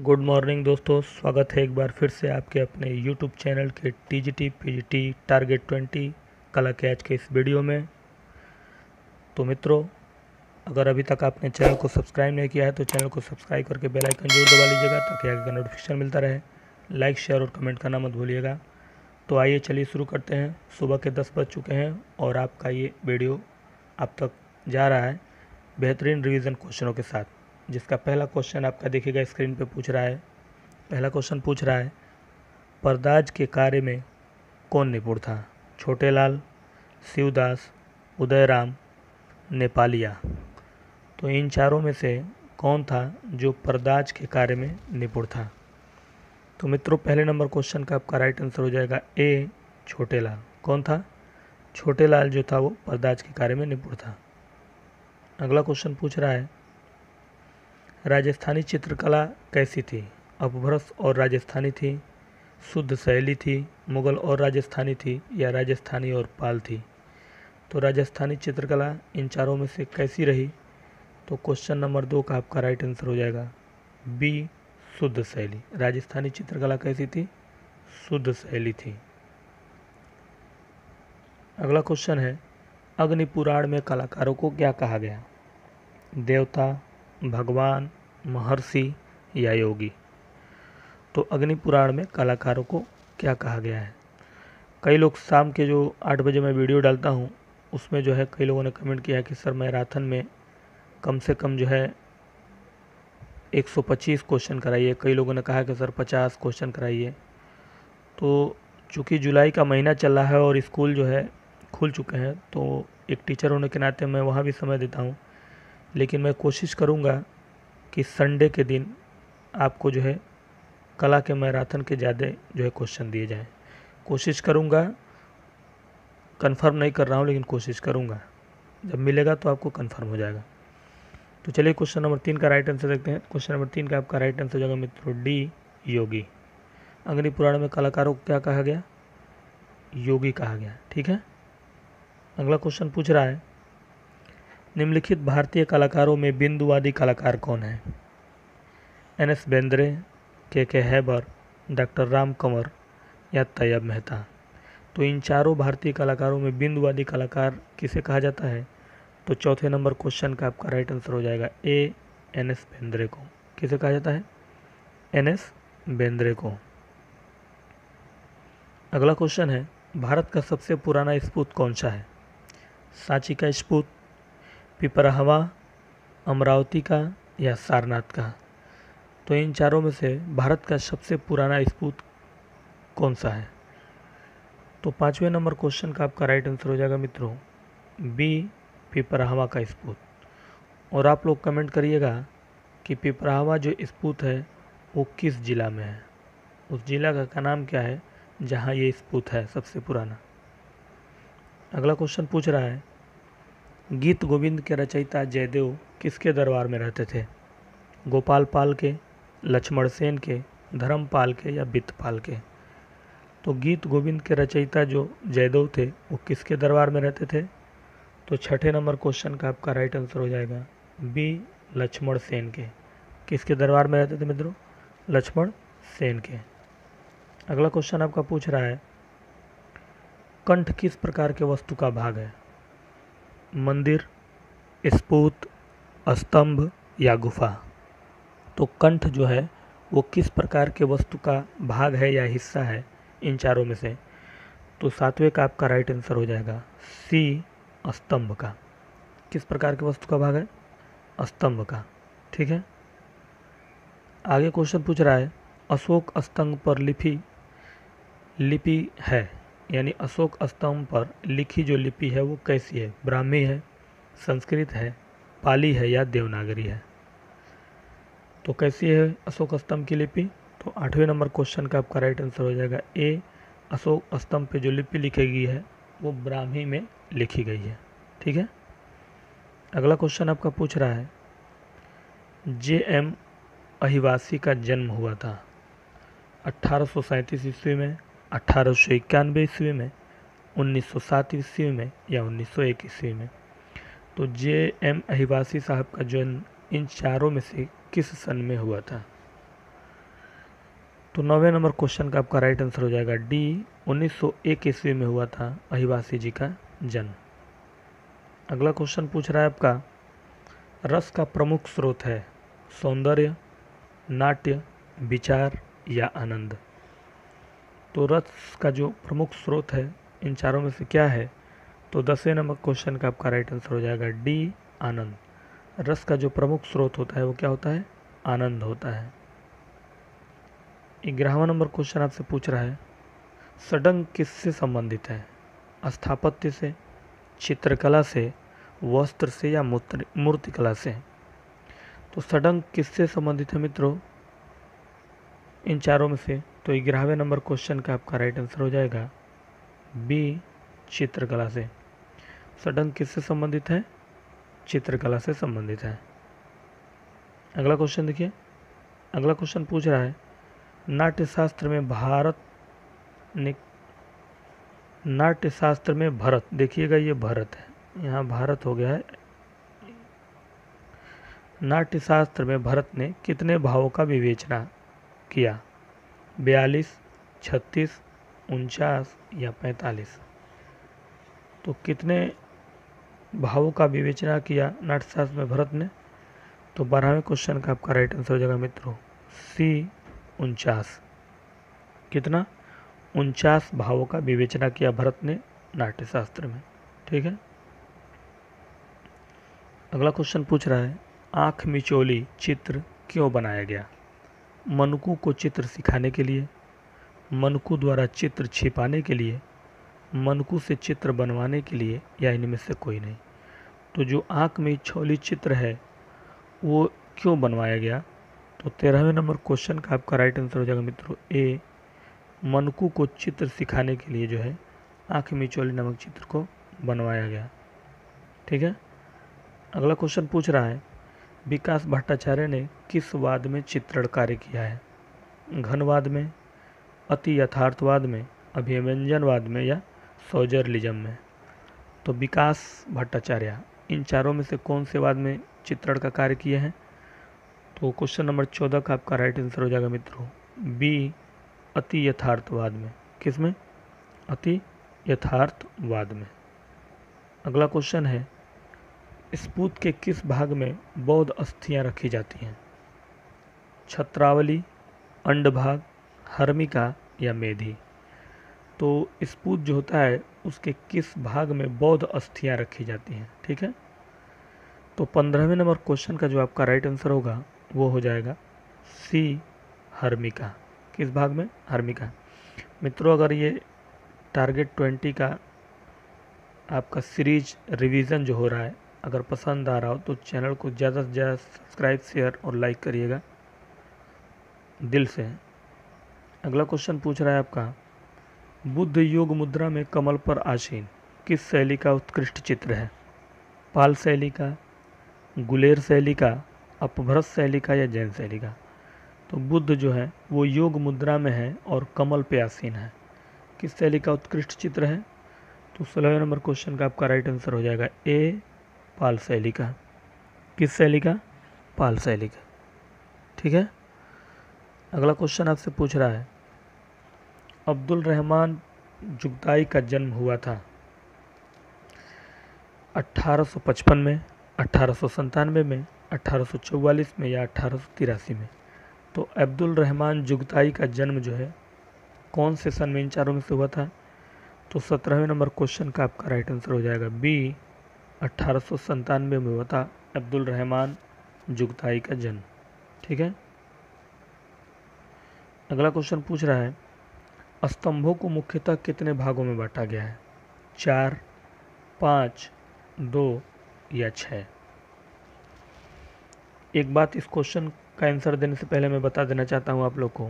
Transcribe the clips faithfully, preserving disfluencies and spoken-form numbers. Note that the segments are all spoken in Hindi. गुड मॉर्निंग दोस्तों, स्वागत है एक बार फिर से आपके अपने यूट्यूब चैनल के टीजीटी पीजीटी टारगेट ट्वेंटी कला के आज के इस वीडियो में। तो मित्रों, अगर अभी तक आपने चैनल को सब्सक्राइब नहीं किया है तो चैनल को सब्सक्राइब करके बेल आइकन जरूर दबा लीजिएगा ताकि आगे का नोटिफिकेशन मिलता रहे। लाइक शेयर और कमेंट करना मत भूलिएगा। तो आइए चलिए शुरू करते हैं। सुबह के दस बज चुके हैं और आपका ये वीडियो आप तक जा रहा है बेहतरीन रिवीजन क्वेश्चनों के साथ, जिसका पहला क्वेश्चन आपका देखिएगा स्क्रीन पे पूछ रहा है। पहला क्वेश्चन पूछ रहा है, पर्दाज के कार्य में कौन निपुण था? छोटेलाल, शिवदास, उदयराम, नेपालिया। तो इन चारों में से कौन था जो पर्दाज के कार्य में निपुण था? तो मित्रों, पहले नंबर क्वेश्चन का आपका राइट आंसर हो जाएगा ए, छोटेलाल। कौन था? छोटेलाल जो था वो पर्दाज के कार्य में निपुण था। अगला क्वेश्चन पूछ रहा है, राजस्थानी चित्रकला कैसी थी? अपभ्रस और राजस्थानी थी, शुद्ध शैली थी, मुगल और राजस्थानी थी, या राजस्थानी और पाल थी? तो राजस्थानी चित्रकला इन चारों में से कैसी रही? तो क्वेश्चन नंबर दो का आपका राइट आंसर हो जाएगा बी, शुद्ध शैली। राजस्थानी चित्रकला कैसी थी? शुद्ध शैली थी। अगला क्वेश्चन है, अग्नि पुराण में कलाकारों को क्या कहा गया? देवता, भगवान, महर्षि या योगी? तो अग्नि पुराण में कलाकारों को क्या कहा गया है? कई लोग शाम के जो आठ बजे मैं वीडियो डालता हूं उसमें जो है कई लोगों ने कमेंट किया है कि सर मैराथन में कम से कम जो है एक सौ पच्चीस क्वेश्चन कराइए। कई लोगों ने कहा कि सर पचास क्वेश्चन कराइए। तो चूँकि जुलाई का महीना चल रहा है और स्कूल जो है खुल चुके हैं, तो एक टीचर होने के नाते मैं वहाँ भी समय देता हूँ, लेकिन मैं कोशिश करूँगा कि संडे के दिन आपको जो है कला के मैराथन के ज़्यादा जो है क्वेश्चन दिए जाएं। कोशिश करूँगा, कंफर्म नहीं कर रहा हूँ लेकिन कोशिश करूँगा। जब मिलेगा तो आपको कंफर्म हो जाएगा। तो चलिए क्वेश्चन नंबर तीन का राइट आंसर देखते हैं। क्वेश्चन नंबर तीन का आपका राइट आंसर हो जाएगा मित्रों डी, योगी। अग्नि पुराण में कलाकारों को क्या कहा गया? योगी कहा गया। ठीक है, अगला क्वेश्चन पूछ रहा है, निम्नलिखित भारतीय कलाकारों में बिंदुवादी कलाकार कौन है? एन एस बेंद्रे, के के हैबर, डॉक्टर राम कंवर या तैयब मेहता? तो इन चारों भारतीय कलाकारों में बिंदुवादी कलाकार किसे कहा जाता है? तो चौथे नंबर क्वेश्चन का आपका राइट आंसर हो जाएगा ए, एन एस बेंद्रे को। किसे कहा जाता है? एन एस बेंद्रे को। अगला क्वेश्चन है, भारत का सबसे पुराना स्तूप कौन सा है? सांची का स्तूप, पिपराहवा, अमरावती का या सारनाथ का? तो इन चारों में से भारत का सबसे पुराना स्तूप कौन सा है? तो पाँचवें नंबर क्वेश्चन का आपका राइट आंसर हो जाएगा मित्रों बी, पिपराहवा का स्तूप। और आप लोग कमेंट करिएगा कि पिपराहवा जो स्तूप है वो किस जिला में है, उस जिला का, का नाम क्या है जहाँ ये स्तूप है सबसे पुराना। अगला क्वेश्चन पूछ रहा है, गीत गोविंद के रचयिता जयदेव किसके दरबार में रहते थे? गोपाल पाल के, लक्ष्मण सेन के, धर्मपाल के या वित्तपाल के? तो गीत गोविंद के रचयिता जो जयदेव थे वो किसके दरबार में रहते थे? तो छठे नंबर क्वेश्चन का आपका राइट आंसर हो जाएगा बी, लक्ष्मण सेन के। किसके दरबार में रहते थे मित्रों? लक्ष्मण सेन के। अगला क्वेश्चन आपका पूछ रहा है, कंठ किस प्रकार के वस्तु का भाग है? मंदिर, स्तूप, स्तंभ या गुफा? तो कंठ जो है वो किस प्रकार के वस्तु का भाग है या हिस्सा है इन चारों में से? तो सातवें का आपका राइट आंसर हो जाएगा सी, स्तंभ का। किस प्रकार के वस्तु का भाग है? स्तंभ का। ठीक है, आगे क्वेश्चन पूछ रहा है, अशोक स्तंभ पर लिपि लिपि है, यानी अशोक स्तंभ पर लिखी जो लिपि है वो कैसी है? ब्राह्मी है, संस्कृत है, पाली है या देवनागरी है? तो कैसी है अशोक स्तंभ की लिपि? तो आठवें नंबर क्वेश्चन का आपका राइट आंसर हो जाएगा ए, अशोक स्तंभ पे जो लिपि लिखी गई है वो ब्राह्मी में लिखी गई है। ठीक है, अगला क्वेश्चन आपका पूछ रहा है, जे एम अहिवासी का जन्म हुआ था अट्ठारह सौ सैंतीस ईस्वी में, अट्ठारह सौ इक्यानवे ईस्वी में, उन्नीस सौ सात ईस्वी में या उन्नीस सौ एक ईस्वी में? तो जे एम अहिवासी साहब का जन्म इन चारों में से किस सन में हुआ था? तो नौवे नंबर क्वेश्चन का आपका राइट आंसर हो जाएगा डी। उन्नीस सौ एक ईस्वी में हुआ था अहिवासी जी का जन्म। अगला क्वेश्चन पूछ रहा है आपका, रस का प्रमुख स्रोत है सौंदर्य, नाट्य, विचार या आनंद। तो रस का जो प्रमुख स्रोत है इन चारों में से क्या है? तो दसवें नंबर क्वेश्चन का आपका राइट आंसर हो जाएगा डी, आनंद। रस का जो प्रमुख स्रोत होता है वो क्या होता है? आनंद होता है। ग्यारहवां नंबर क्वेश्चन आपसे पूछ रहा है, षडंग किससे संबंधित है? स्थापत्य से, चित्रकला से, वस्त्र से या मूर्तिकला से। तो षडंग किससे संबंधित है मित्रों? इन चारों में से। तो ग्यारहवें नंबर क्वेश्चन का आपका राइट आंसर हो जाएगा बी, चित्रकला से। षडंग किससे संबंधित है? चित्रकला से संबंधित है। अगला क्वेश्चन देखिए। अगला क्वेश्चन पूछ रहा है, नाट्यशास्त्र में भारत ने नाट्यशास्त्र में भरत, देखिएगा ये भरत है, यहाँ भारत हो गया है। नाट्यशास्त्र में भरत ने कितने भावों का विवेचना किया? बयालीस, छत्तीस, उनचास या पैंतालीस। तो कितने भावों का विवेचना किया नाट्यशास्त्र में भरत ने? तो बारहवें क्वेश्चन का आपका राइट आंसर हो जाएगा मित्रों सी, उनचास। कितना? उनचास भावों का विवेचना किया भरत ने नाट्यशास्त्र में। ठीक है। अगला क्वेश्चन पूछ रहा है, आँख मिचोली चित्र क्यों बनाया गया? मनुकू को चित्र सिखाने के लिए, मनुकू द्वारा चित्र छिपाने के लिए, मनुकू से चित्र बनवाने के लिए या इनमें से कोई नहीं। तो जो आँख मिचोली चित्र है वो क्यों बनवाया गया? तो तेरहवें नंबर क्वेश्चन का आपका राइट आंसर हो जाएगा मित्रों ए, मनुकू को चित्र सिखाने के लिए जो है आँख मिचोली नामक चित्र को बनवाया गया। ठीक है। अगला क्वेश्चन पूछ रहा है, विकास भट्टाचार्य ने किस वाद में चित्रण कार्य किया है? घनवाद में, अति यथार्थवाद में, अभिव्यंजनवाद में या सोजरलिज्म में। तो विकास भट्टाचार्य इन चारों में से कौन से वाद में चित्रण का कार्य किए हैं? तो क्वेश्चन नंबर चौदह का आपका राइट आंसर हो जाएगा मित्रों बी, अति यथार्थवाद में। किस में? अति यथार्थवाद में। अगला क्वेश्चन है, स्पूत के किस भाग में बौद्ध अस्थियां रखी जाती हैं? छत्रावली, अंडभाग, हर्मिका या मेधी। तो स्पूत जो होता है उसके किस भाग में बौद्ध अस्थियां रखी जाती हैं? ठीक है। तो पंद्रहवें नंबर क्वेश्चन का जो आपका राइट आंसर होगा वो हो जाएगा सी, हर्मिका। किस भाग में? हर्मिका। मित्रों अगर ये टारगेट ट्वेंटी का आपका सीरीज रिवीजन जो हो रहा है अगर पसंद आ रहा हो तो चैनल को ज़्यादा से ज़्यादा सब्सक्राइब, शेयर और लाइक करिएगा दिल से। अगला क्वेश्चन पूछ रहा है आपका, बुद्ध योग मुद्रा में कमल पर आसीन किस शैली का उत्कृष्ट चित्र है? पाल शैली का, गुलेर शैली का, अपभ्रत शैली का या जैन शैली का। तो बुद्ध जो है वो योग मुद्रा में है और कमल पे आसीन है। किस शैली का उत्कृष्ट चित्र है? तो सोलहवें नंबर क्वेश्चन का आपका राइट आंसर हो जाएगा ए, पाल शैली का। किस शैली का? पाल शैली का। ठीक है। अगला क्वेश्चन आपसे पूछ रहा है, अब्दुल रहमान जुगताई का जन्म हुआ था अठारह सौ पचपन में, अठारह सौ सत्तानवे में, अठारह सौ चौवालीस में या अठारह सौ तिरासी में। तो अब्दुल रहमान जुगताई का जन्म जो है कौन से सन में इन चारों में से हुआ था? तो सत्रहवें नंबर क्वेश्चन का आपका राइट आंसर हो जाएगा बी, अठारह सौ सत्तानवे में हुआ था अब्दुल रहमान जुगताई का जन्म। ठीक है। अगला क्वेश्चन पूछ रहा है, स्तंभों को मुख्यतः कितने भागों में बांटा गया है? चार, पाँच, दो या छः। एक बात इस क्वेश्चन का आंसर देने से पहले मैं बता देना चाहता हूं आप लोग को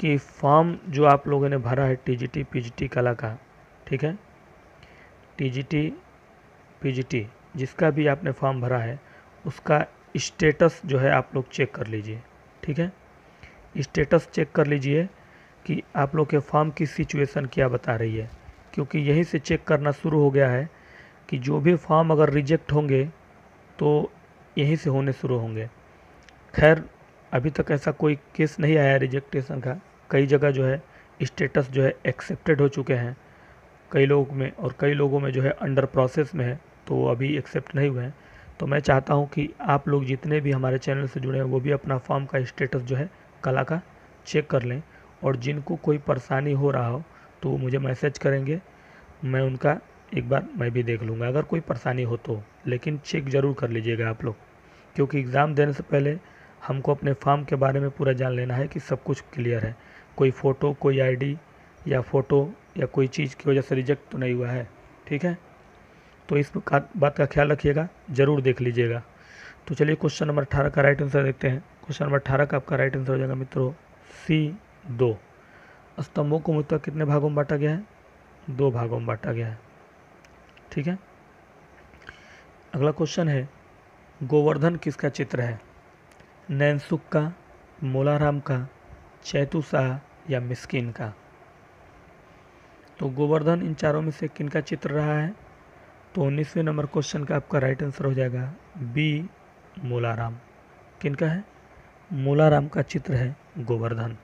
कि फॉर्म जो आप लोगों ने भरा है टीजीटी पीजीटी कला का, ठीक है, टीजीटी पीजीटी जिसका भी आपने फॉर्म भरा है उसका स्टेटस जो है आप लोग चेक कर लीजिए। ठीक है। स्टेटस चेक कर लीजिए कि आप लोग के फॉर्म की सिचुएशन क्या बता रही है, क्योंकि यहीं से चेक करना शुरू हो गया है कि जो भी फॉर्म अगर रिजेक्ट होंगे तो यहीं से होने शुरू होंगे। खैर अभी तक ऐसा कोई केस नहीं आया रिजेक्टेशन का। कई जगह जो है स्टेटस जो है एक्सेप्टेड हो चुके हैं कई लोग में, और कई लोगों में जो है अंडर प्रोसेस में है, तो अभी एक्सेप्ट नहीं हुए हैं। तो मैं चाहता हूं कि आप लोग जितने भी हमारे चैनल से जुड़े हैं वो भी अपना फॉर्म का स्टेटस जो है कला का चेक कर लें, और जिनको कोई परेशानी हो रहा हो तो वो मुझे मैसेज करेंगे, मैं उनका एक बार मैं भी देख लूँगा अगर कोई परेशानी हो तो। लेकिन चेक ज़रूर कर लीजिएगा आप लोग, क्योंकि एग्ज़ाम देने से पहले हमको अपने फॉर्म के बारे में पूरा जान लेना है कि सब कुछ क्लियर है, कोई फ़ोटो कोई आईडी या फ़ोटो या कोई चीज़ की वजह से रिजेक्ट तो नहीं हुआ है। ठीक है, तो इस बात का ख्याल रखिएगा, ज़रूर देख लीजिएगा। तो चलिए क्वेश्चन नंबर अठारह का राइट आंसर देखते हैं। क्वेश्चन नंबर अठारह का आपका राइट आंसर हो जाएगा मित्रों सी दो। स्तंभों को मुख्यतः कितने भागों में बांटा गया है? दो भागों में बांटा गया है। ठीक है, अगला क्वेश्चन है गोवर्धन किसका चित्र है? नैन सुख का, मोलाराम का, चैतू शाह या मिस्किन का? तो गोवर्धन इन चारों में से किन का चित्र रहा है? तो उन्नीसवें नंबर क्वेश्चन का आपका राइट आंसर हो जाएगा बी मोलाराम। किन का है? मोलाराम का चित्र है गोवर्धन।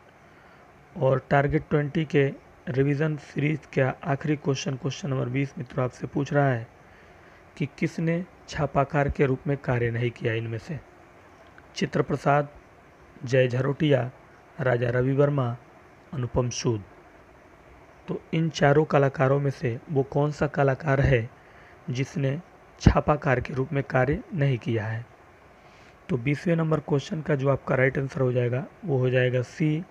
और टारगेट ट्वेंटी के रिवीजन सीरीज का आखिरी क्वेश्चन क्वेश्चन नंबर बीस मित्रों आपसे पूछ रहा है कि किसने छापाकार के रूप में कार्य नहीं किया? इनमें से चित्र प्रसाद, जय झरोटिया, राजा रवि वर्मा, अनुपम सूद। तो इन चारों कलाकारों में से वो कौन सा कलाकार है जिसने छापाकार के रूप में कार्य नहीं किया है? तो बीसवें नंबर क्वेश्चन का जो आपका राइट आंसर हो जाएगा वो हो जाएगा सी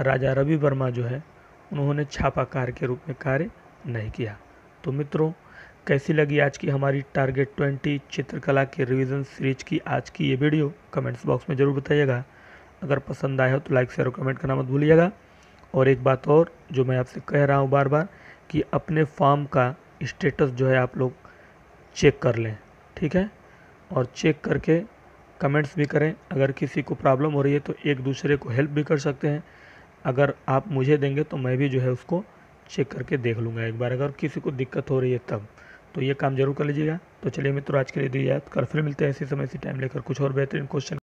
राजा रवि वर्मा। जो है उन्होंने छापाकार के रूप में कार्य नहीं किया। तो मित्रों कैसी लगी आज की हमारी टारगेट ट्वेंटी चित्रकला के रिवीजन सीरीज की आज की ये वीडियो? कमेंट्स बॉक्स में ज़रूर बताइएगा। अगर पसंद आया हो तो लाइक शेयर और कमेंट करना मत भूलिएगा। और एक बात और जो मैं आपसे कह रहा हूँ बार बार कि अपने फॉर्म का स्टेटस जो है आप लोग चेक कर लें। ठीक है, और चेक करके कमेंट्स भी करें। अगर किसी को प्रॉब्लम हो रही है तो एक दूसरे को हेल्प भी कर सकते हैं। अगर आप मुझे देंगे तो मैं भी जो है उसको चेक करके देख लूँगा एक बार, अगर किसी को दिक्कत हो रही है तब। तो ये काम जरूर कर लीजिएगा। तो चलिए मित्रों आज के लिए दीजिए, कल फिर मिलते हैं इसी समय इसी टाइम लेकर कुछ और बेहतरीन क्वेश्चन।